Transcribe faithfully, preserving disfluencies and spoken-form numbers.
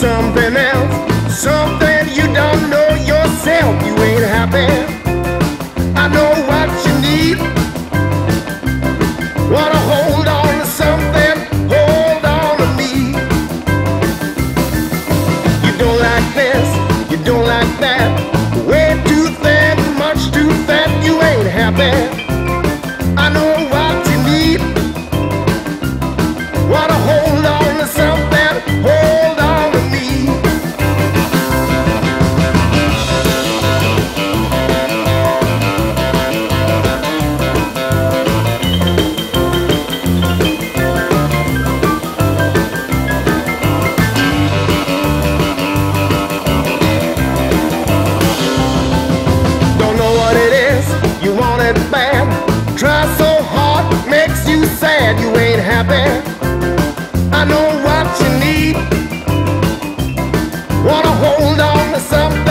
something else, something you don't know yourself. You ain't happy. I know what you need. Wanna hold on to something, hold on to me. You don't like this, you don't like that. Way too thin, much too fat. You ain't happy. I know what you need. Wanna hold on to something, hold on to me. Don't know what it is, you want it bad. Try so hard, makes you sad. You ain't happy. I know what you need. Wanna hold on to something.